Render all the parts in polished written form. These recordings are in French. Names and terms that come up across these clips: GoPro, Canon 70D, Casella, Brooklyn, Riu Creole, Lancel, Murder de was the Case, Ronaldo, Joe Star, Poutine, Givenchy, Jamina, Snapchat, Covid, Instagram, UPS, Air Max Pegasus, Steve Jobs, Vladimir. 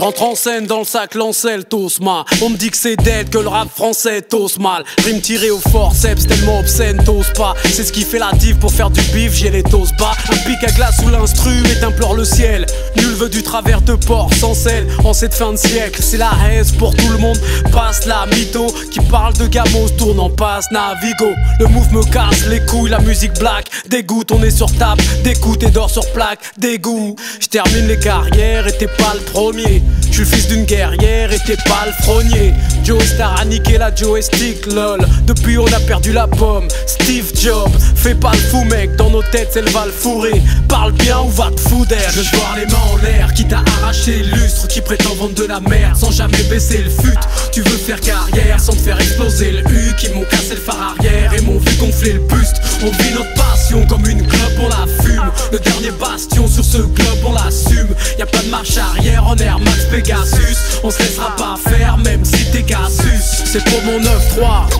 Je rentre en scène dans le sac Lancel, Tosma. On me dit que c'est dead, que le rap français tosse mal. J'ai me tirer au forceps, tellement obscène, t'ose pas. C'est ce qui fait la div pour faire du bif, j'ai les toses bas. Un pic à glace sous l'instru et t'implore le ciel. Nul veut du travers de port sans sel. En cette fin de siècle, c'est la haise pour tout le monde. Passe la mytho qui parle de gamos, tourne en passe, navigo. Le move me casse les couilles, la musique black dégoûte. On est sur table, d'écoute et dors sur plaque, dégoût. Je termine les carrières et t'es pas le premier. Je suis fils d'une guerrière et t'es pas le frognier. Joe Star a niqué la joystick, lol. Depuis on a perdu la pomme, Steve Jobs. Fais pas le fou mec, dans nos têtes elle va le fourrer. Parle bien ou va te foutre. Je veux voir les mains en l'air, qui t'a arraché lustre, qui prétend vendre de la merde sans jamais baisser le fut. Tu veux faire carrière sans te faire exploser le huc. Ils m'ont cassé le phare arrière et m'ont vu gonfler le buste. On vit notre passion comme une clope, on la fume. Le dernier bastion sur ce globe, on l'assume. Y'a pas de marche arrière en Air Max Pegasus. On se laissera pas faire même si t'es Gassus. C'est pour mon 9-3,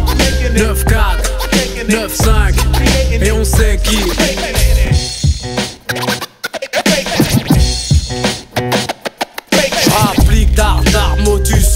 9-4, 9-5 et on sait qui.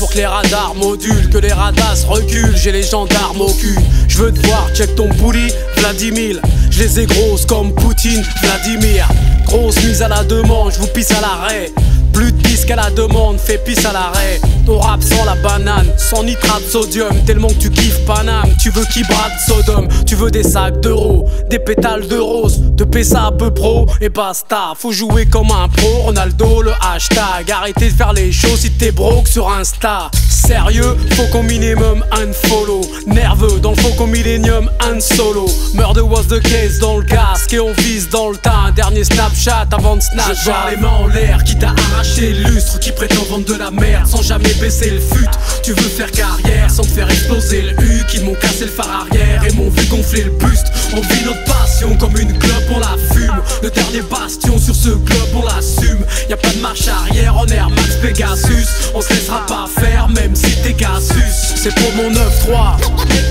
Pour que les radars modulent, que les radars reculent, j'ai les gendarmes au cul. Je veux te voir, check ton poulie, Vladimir. Je les ai grosses comme Poutine, Vladimir. Grosse mise à la demande, je vous pisse à l'arrêt. Plus de disques à la demande, fais pisse à l'arrêt. Ton rap sans la banane, sans nitrate sodium. Tellement que tu kiffes Paname, tu veux qui brade Sodome. Tu veux des sacs d'euros, des pétales de rose. Te paie ça un peu pro et basta. Faut jouer comme un pro, Ronaldo le hashtag. Arrêtez de faire les shows si t'es broke sur Insta. Sérieux, faut qu'au minimum unfollow. Nerveux dans le faux qu'au millénium unsolo. Murder de was the case dans le casque et on vise dans le tas. Un dernier Snapchat avant de snatch. Je vois les mains en l'air, qui t'a arraché lustre, qui prétend vendre de la merde sans jamais baisser le fut. Tu veux faire carrière sans te faire exploser le huc. Ils m'ont cassé le phare arrière et m'ont vu gonfler le buste. On vit notre passion comme une clope, on la fume. Le dernier bastion sur ce globe, on l'assume. Y'a pas de marche arrière en Air Max Pegasus. On se laissera pas faire même si t'es Gassus. C'est pour mon 9-3,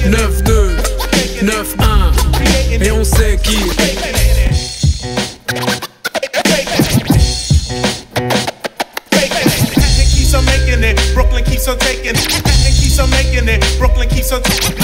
9-2, 9-1 et on sait qui. Brooklyn keeps on taking it. Brooklyn keeps on taking it. Brooklyn keeps on taking it.